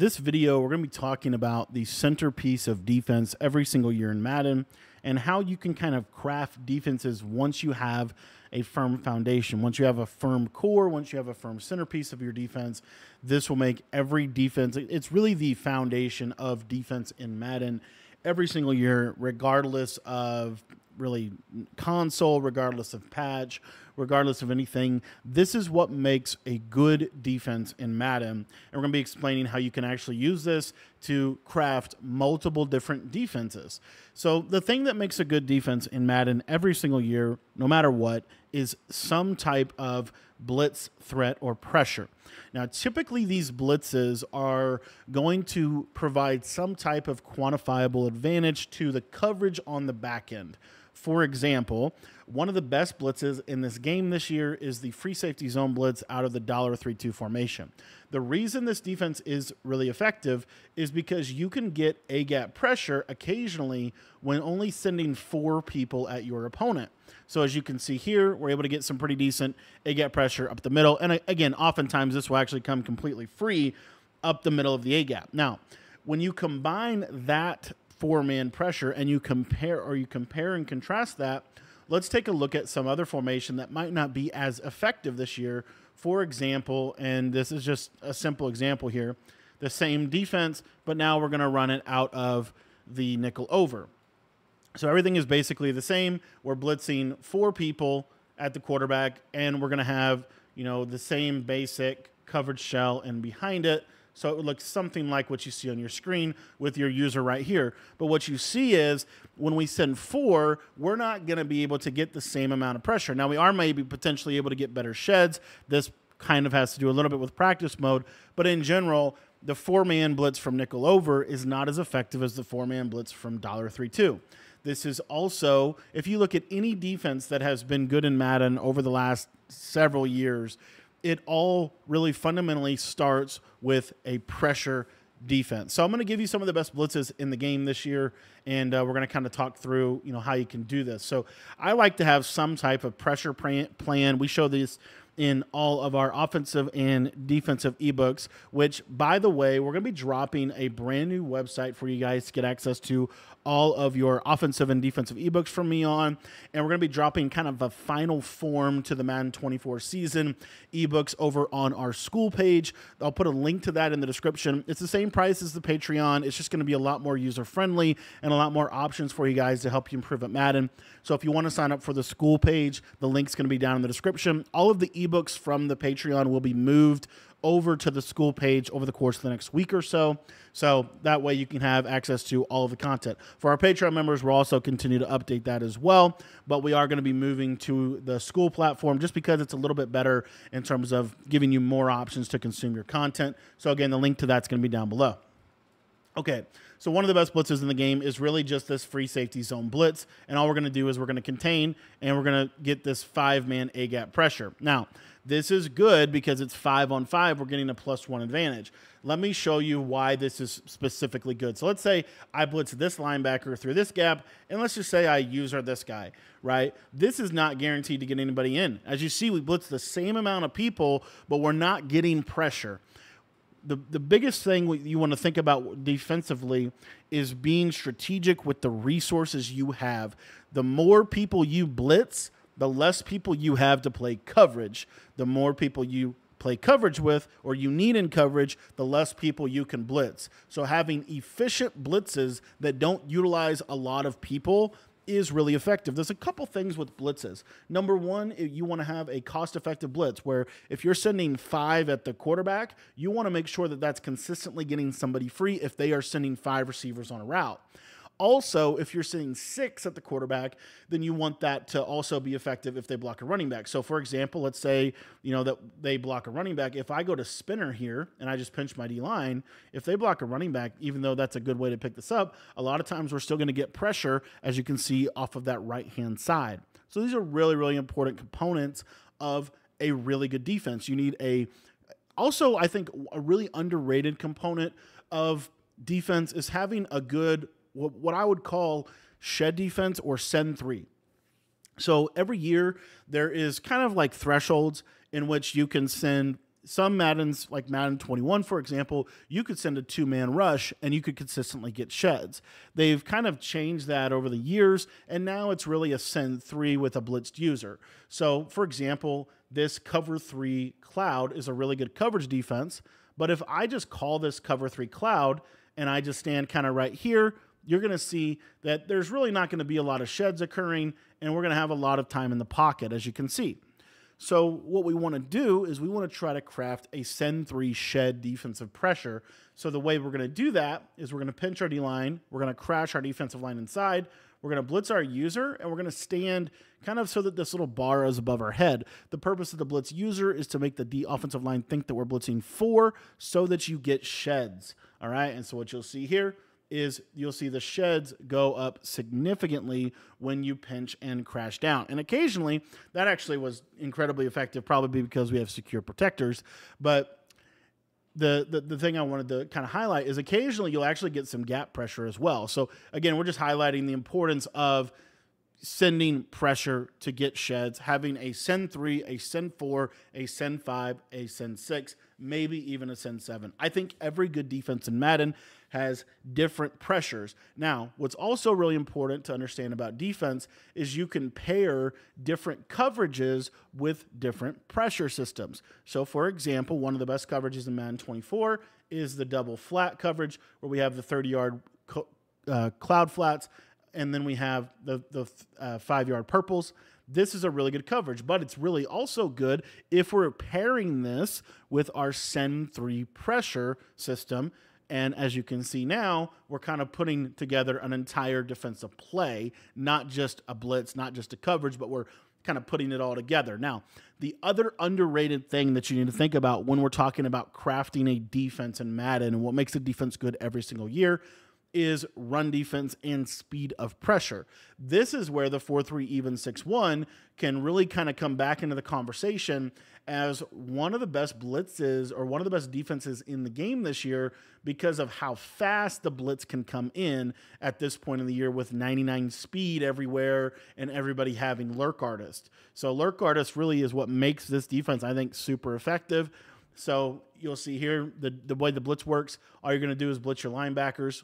This video, we're going to be talking about the centerpiece of defense every single year in Madden and how you can kind of craft defenses once you have a firm foundation. Once you have a firm core, once you have a firm centerpiece of your defense, this will make every defense. It's really the foundation of defense in Madden every single year, regardless of really console, regardless of patch, regardless of anything. This is what makes a good defense in Madden, and we're going to be explaining how you can actually use this to craft multiple different defenses. So the thing that makes a good defense in Madden every single year, no matter what, is some type of blitz threat or pressure. Now, typically these blitzes are going to provide some type of quantifiable advantage to the coverage on the back end. For example, one of the best blitzes in this game this year is the free safety zone blitz out of the $3-2 formation. The reason this defense is really effective is because you can get A-gap pressure occasionally when only sending 4 people at your opponent. So as you can see here, we're able to get some pretty decent A-gap pressure up the middle. And again, oftentimes this will actually come completely free up the middle of the A-gap. Now, when you combine that 4-man pressure and you compare and contrast that, let's take a look at some other formation that might not be as effective this year. For example, and this is just a simple example here, the same defense, but now we're going to run it out of the nickel over. So everything is basically the same. We're blitzing 4 people at the quarterback, and we're going to have, you know, the same basic coverage shell and behind it. So it would look something like what you see on your screen with your user right here. But what you see is when we send 4, we're not going to be able to get the same amount of pressure. Now, we are maybe potentially able to get better sheds. This kind of has to do a little bit with practice mode. But in general, the 4-man blitz from nickel over is not as effective as the 4-man blitz from $3-2. This is also, if you look at any defense that has been good in Madden over the last several years, it all really fundamentally starts with a pressure defense. So I'm going to give you some of the best blitzes in the game this year, and we're going to kind of talk through, you know, how you can do this. So I like to have some type of pressure plan. We show these in all of our offensive and defensive ebooks, which, by the way, we're going to be dropping a brand new website for you guys to get access to all of your offensive and defensive ebooks from me on. And we're going to be dropping kind of a final form to the Madden 24 season ebooks over on our school page. I'll put a link to that in the description. It's the same price as the Patreon. It's just going to be a lot more user-friendly and a lot more options for you guys to help you improve at Madden. So if you want to sign up for the school page, the link's going to be down in the description. All of the ebooks from the Patreon will be moved over to the school page over the course of the next week or so. So that way you can have access to all of the content. For our Patreon members, we'll also continue to update that as well. But we are going to be moving to the school platform just because it's a little bit better in terms of giving you more options to consume your content. So again, the link to that's going to be down below. Okay, so one of the best blitzes in the game is really just this free safety zone blitz. And all we're going to do is we're going to contain, and we're going to get this 5-man A-gap pressure. Now, this is good because it's 5-on-5. We're getting a +1 advantage. Let me show you why this is specifically good. So let's say I blitz this linebacker through this gap, and let's just say I user this guy, right? This is not guaranteed to get anybody in. As you see, we blitz the same amount of people, but we're not getting pressure. The biggest thing you want to think about defensively is being strategic with the resources you have. The more people you blitz, the less people you have to play coverage. The more people you play coverage with, or you need in coverage, the less people you can blitz. So having efficient blitzes that don't utilize a lot of people is really effective. There's a couple things with blitzes. Number one, you want to have a cost-effective blitz where if you're sending 5 at the quarterback, you want to make sure that that's consistently getting somebody free if they are sending 5 receivers on a route. Also, if you're sending 6 at the quarterback, then you want that to also be effective if they block a running back. So, for example, let's say, you know, that they block a running back. If I go to spinner here and I just pinch my D-line, if they block a running back, even though that's a good way to pick this up, a lot of times we're still going to get pressure, as you can see, off of that right-hand side. So these are really, really important components of a really good defense. You need a – also, I think a really underrated component of defense is having a good – what I would call shed defense or send three. So every year there is kind of like thresholds in which you can send some Maddens, like Madden 21, for example, you could send a two-man rush and you could consistently get sheds. They've kind of changed that over the years, and now it's really a send three with a blitzed user. So, for example, this cover three cloud is a really good coverage defense, but if I just call this cover three cloud and I just stand kind of right here, you're going to see that there's really not going to be a lot of sheds occurring, and we're going to have a lot of time in the pocket, as you can see. So what we want to do is we want to try to craft a send three shed defensive pressure. So the way we're going to do that is we're going to pinch our D line. We're going to crash our defensive line inside. We're going to blitz our user, and we're going to stand kind of so that this little bar is above our head. The purpose of the blitz user is to make the D offensive line think that we're blitzing four so that you get sheds. All right. And so what you'll see here is you'll see the sheds go up significantly when you pinch and crash down. And occasionally, that actually was incredibly effective, probably because we have secure protectors. But the thing I wanted to kind of highlight is occasionally you'll actually get some gap pressure as well. So again, we're just highlighting the importance of sending pressure to get sheds, having a send three, a send four, a send five, a send six, maybe even a send seven. I think every good defense in Madden has different pressures. Now, what's also really important to understand about defense is you can pair different coverages with different pressure systems. So for example, one of the best coverages in Madden 24 is the double flat coverage, where we have the 30-yard cloud flats, and then we have the 5-yard purples. This is a really good coverage, but it's really also good if we're pairing this with our send three pressure system. And as you can see now, we're kind of putting together an entire defensive play, not just a blitz, not just a coverage, but we're kind of putting it all together. Now, the other underrated thing that you need to think about when we're talking about crafting a defense in Madden and what makes a defense good every single year is run defense and speed of pressure. This is where the 4-3 even 6-1 can really kind of come back into the conversation as one of the best blitzes or one of the best defenses in the game this year because of how fast the blitz can come in at this point in the year with 99 speed everywhere and everybody having lurk artist. So lurk artist really is what makes this defense, I think, super effective. So you'll see here the way the blitz works. All you're going to do is blitz your linebackers,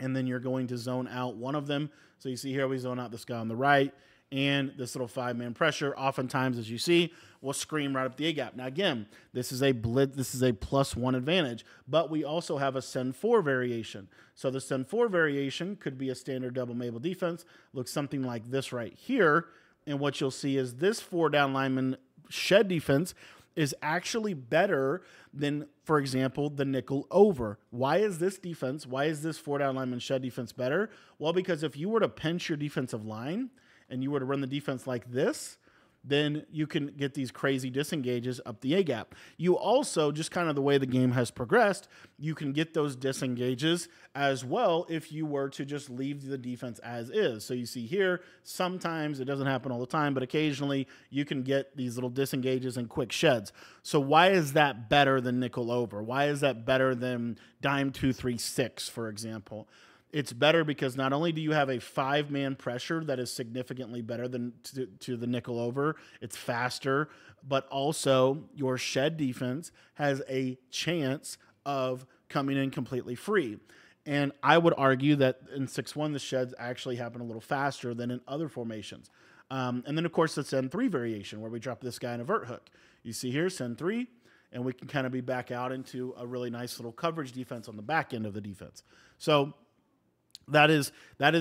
and then you're going to zone out one of them. So you see here, we zone out this guy on the right, and this little five-man pressure, oftentimes, as you see, will scream right up the A-gap. Now, again, this is a blitz. This is a +1 advantage, but we also have a send four variation. So the send four variation could be a standard double Mabel defense, looks something like this right here, and what you'll see is this four-down lineman shed defense is actually better than, for example, the nickel over. Why is this defense, why is this four-down lineman shed defense better? Well, because if you were to pinch your defensive line and you were to run the defense like this, then you can get these crazy disengages up the A-gap. You also, just kind of the way the game has progressed, you can get those disengages as well if you were to just leave the defense as is. So you see here, sometimes, it doesn't happen all the time, but occasionally you can get these little disengages and quick sheds. So why is that better than nickel over? Why is that better than Dime 2 3 6, for example? It's better because not only do you have a five-man pressure that is significantly better than to the nickel over, it's faster, but also your shed defense has a chance of coming in completely free. And I would argue that in 6-1, the sheds actually happen a little faster than in other formations. And then, of course, the send three variation where we drop this guy in a vert hook. You see here, send three, and we can kind of be back out into a really nice little coverage defense on the back end of the defense. So that is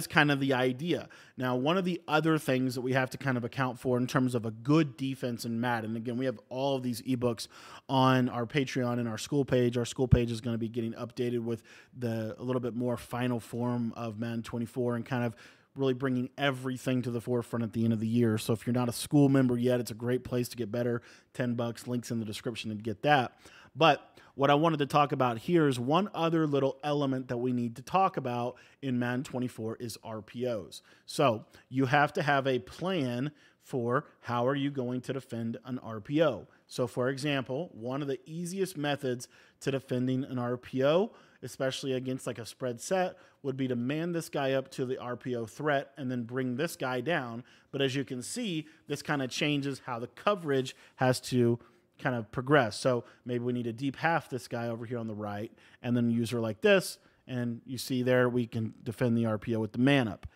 kind of the idea. Now, one of the other things that we have to kind of account for in terms of a good defense in Madden, again, we have all of these ebooks on our Patreon and our school page. Our school page is going to be getting updated with a little bit more final form of Madden 24 and kind of really bringing everything to the forefront at the end of the year. So if you're not a school member yet, it's a great place to get better. $10, links in the description to get that. But what I wanted to talk about here is one other little element that we need to talk about in Madden 24 is RPOs. So you have to have a plan for how are you going to defend an RPO. So for example, one of the easiest methods to defending an RPO, especially against like a spread set, would be to man this guy up to the RPO threat and then bring this guy down. But as you can see, this kind of changes how the coverage has to kind of progress. So maybe we need to deep half this guy over here on the right, and then use her like this. And you see there we can defend the RPO with the man up.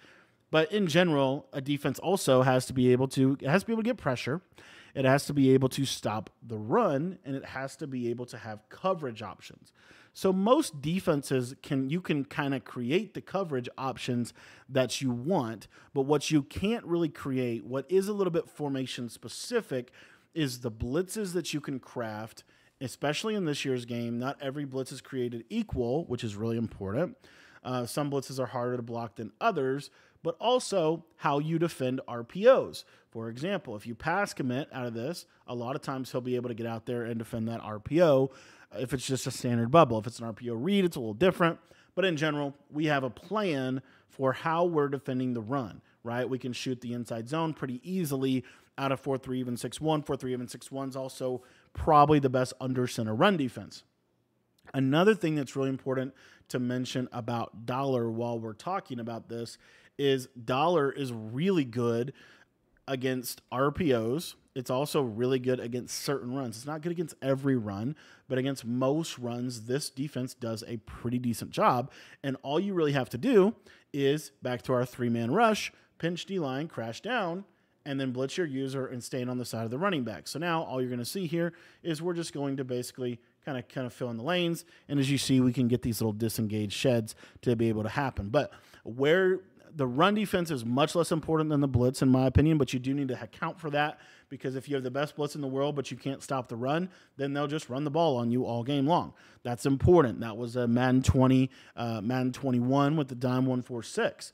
But in general, a defense also has to be able to, it has to be able to get pressure. It has to be able to stop the run, and it has to be able to have coverage options. So most defenses can, you can kind of create the coverage options that you want, but what you can't really create, what is a little bit formation specific, is the blitzes that you can craft, especially in this year's game. Not every blitz is created equal, which is really important. Some blitzes are harder to block than others, but also how you defend RPOs. For example, if you pass commit out of this, a lot of times he'll be able to get out there and defend that RPO if it's just a standard bubble. If it's an RPO read, it's a little different. But in general, we have a plan for how we're defending the run, right? We can shoot the inside zone pretty easily out of 4-3, even 6-1. 4-3, even 6-1 is also probably the best under center run defense. Another thing that's really important to mention about Dollar while we're talking about this is Dollar is really good against RPOs. It's also really good against certain runs. It's not good against every run, but against most runs, this defense does a pretty decent job. And all you really have to do is, back to our three-man rush, pinch D-line, crash down, and then blitz your user and stand on the side of the running back. So now all you're going to see here is we're just going to basically kind of fill in the lanes. And as you see, we can get these little disengaged sheds to be able to happen. But where the run defense is much less important than the blitz, in my opinion, but you do need to account for that, because if you have the best blitz in the world, but you can't stop the run, then they'll just run the ball on you all game long. That's important. That was a Madden 20, Madden 21 with the Dime 146.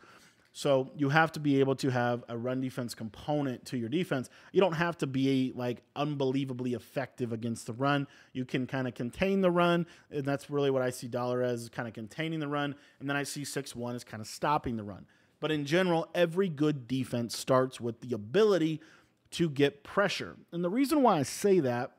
So you have to be able to have a run defense component to your defense. You don't have to be like unbelievably effective against the run. You can kind of contain the run, and that's really what I see Dollar as, kind of containing the run. And then I see 6-1 as kind of stopping the run. But in general, every good defense starts with the ability to get pressure. And the reason why I say that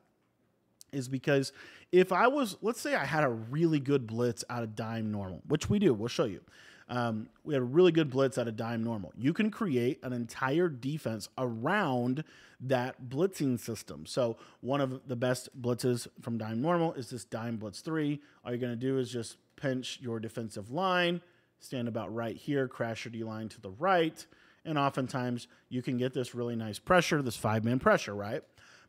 is because if I was, let's say I had a really good blitz out of Dime Normal, which we do, we'll show you. We had a really good blitz out of Dime Normal. You can create an entire defense around that blitzing system. So one of the best blitzes from Dime Normal is this Dime Blitz 3. All you're going to do is just pinch your defensive line, stand about right here, crash your D-line to the right, and oftentimes you can get this really nice pressure, this five-man pressure, right?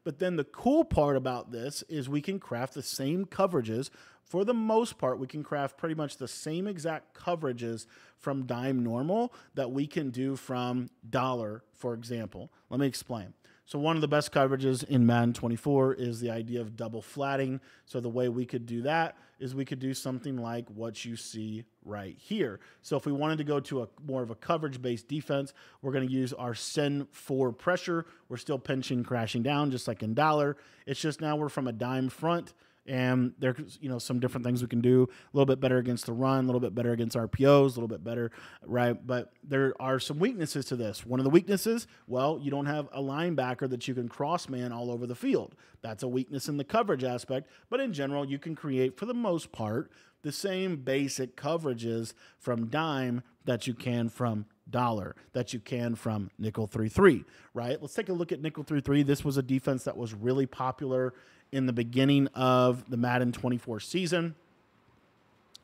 But then the cool part about this is we can craft the same coverages. For the most part, we can craft pretty much the same exact coverages from Dime Normal that we can do from Dollar, for example. Let me explain. So one of the best coverages in Madden 24 is the idea of double flatting. So the way we could do that is we could do something like what you see right here. So if we wanted to go to a more of a coverage-based defense, we're going to use our send for pressure. We're still pinching, crashing down, just like in Dollar. It's just now we're from a dime front, and there's, you know, some different things we can do. A little bit better against the run, a little bit better against RPOs, a little bit better, right? But there are some weaknesses to this. One of the weaknesses, well, you don't have a linebacker that you can cross man all over the field. That's a weakness in the coverage aspect. But in general, you can create, for the most part, the same basic coverages from Dime that you can from Dollar, that you can from Nickel 3-3, right? Let's take a look at Nickel 3-3. This was a defense that was really popular in the beginning of the Madden 24 season,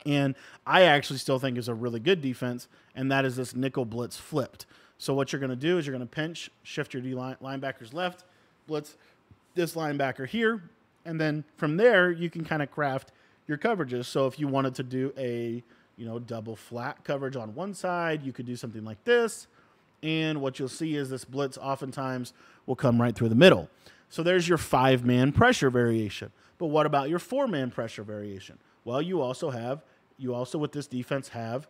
and I actually still think is a really good defense, and that is this nickel blitz flipped. So what you're going to do is you're going to pinch, shift your linebackers left, blitz this linebacker here, and then from there you can kind of craft your coverages. So if you wanted to do a, you know, double flat coverage on one side, you could do something like this, and what you'll see is this blitz oftentimes will come right through the middle. So there's your five-man pressure variation. But what about your four-man pressure variation? Well, you also with this defense have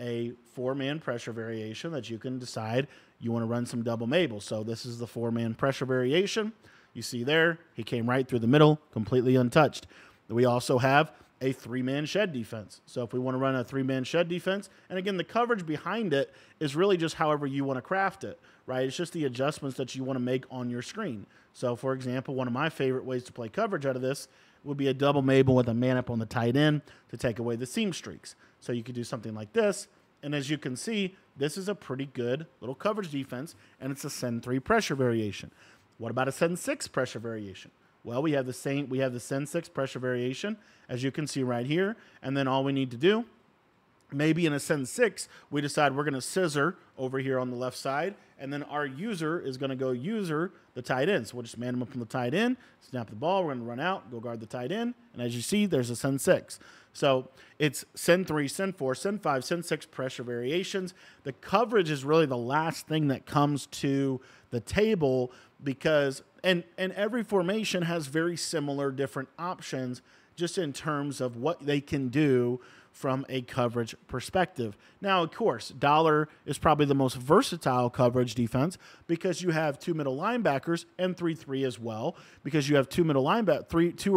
a four-man pressure variation that you can decide you want to run some double mabel. So this is the four-man pressure variation. You see there, he came right through the middle, completely untouched. We also have a three-man shed defense. So if we want to run a three-man shed defense, and again, the coverage behind it is really just however you want to craft it, right? It's just the adjustments that you want to make on your screen. So for example, one of my favorite ways to play coverage out of this would be a double mabel with a man up on the tight end to take away the seam streaks. So you could do something like this. And as you can see, this is a pretty good little coverage defense, and it's a send 3 pressure variation. What about a send 6 pressure variation? Well, we have the same, we have the Sen 6 pressure variation, as you can see right here. And then all we need to do, maybe in a Sen 6, we decide we're going to scissor over here on the left side, and then our user is going to go user the tight end. So we'll just man him up from the tight end, snap the ball, we're going to run out, go guard the tight end, and as you see, there's a Sen 6. So it's Sen 3, Sen 4, Sen 5, Sen 6 pressure variations. The coverage is really the last thing that comes to the table because, and every formation has very similar different options just in terms of what they can do from a coverage perspective. Now, of course, dollar is probably the most versatile coverage defense because you have two middle linebackers and 3-3 as well, because you have two or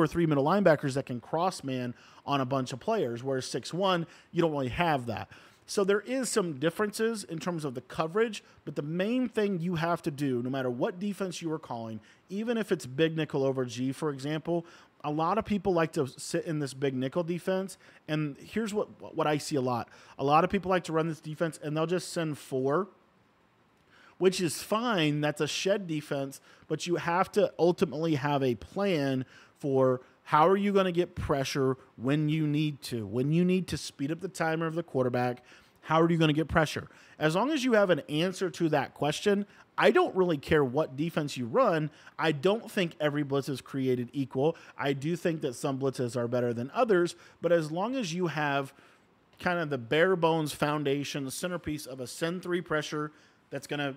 three middle linebackers that can cross man on a bunch of players, whereas 6-1, you don't really have that. So there is some differences in terms of the coverage, but the main thing you have to do, no matter what defense you are calling, even if it's Big Nickel Over G, for example, a lot of people like to sit in this big nickel defense, and here's what I see a lot. A lot of people like to run this defense, and they'll just send 4, which is fine. That's a shed defense, but you have to ultimately have a plan for how are you going to get pressure when you need to. When you need to speed up the timer of the quarterback, how are you going to get pressure? As long as you have an answer to that question, I don't really care what defense you run. I don't think every blitz is created equal. I do think that some blitzes are better than others, but as long as you have kind of the bare bones foundation, the centerpiece of a Sen 3 pressure that's gonna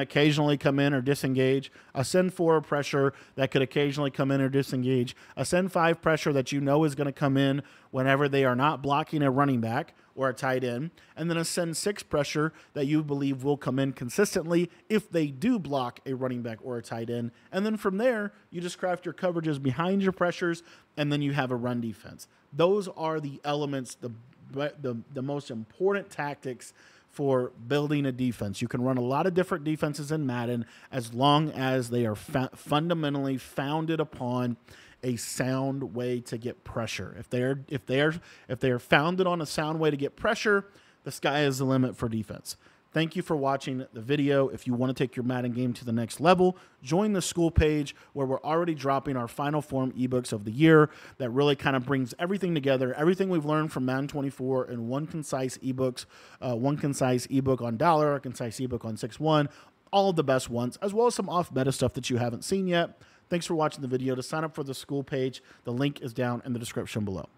occasionally come in or disengage, a Sen 4 pressure that could occasionally come in or disengage, a Sen 5 pressure that you know is going to come in whenever they are not blocking a running back or a tight end, and then a Sen 6 pressure that you believe will come in consistently if they do block a running back or a tight end. And then from there, you just craft your coverages behind your pressures, and then you have a run defense. Those are the elements, the most important tactics for building a defense. You can run a lot of different defenses in Madden as long as they are fundamentally founded upon a sound way to get pressure. If they are founded on a sound way to get pressure, the sky is the limit for defense. Thank you for watching the video. If you want to take your Madden game to the next level, join the school page where we're already dropping our final form ebooks of the year that really kind of brings everything together, everything we've learned from Madden 24 in one concise ebook on Dollar, a concise ebook on 6-1, all of the best ones, as well as some off-meta stuff that you haven't seen yet. Thanks for watching the video. To sign up for the school page, the link is down in the description below.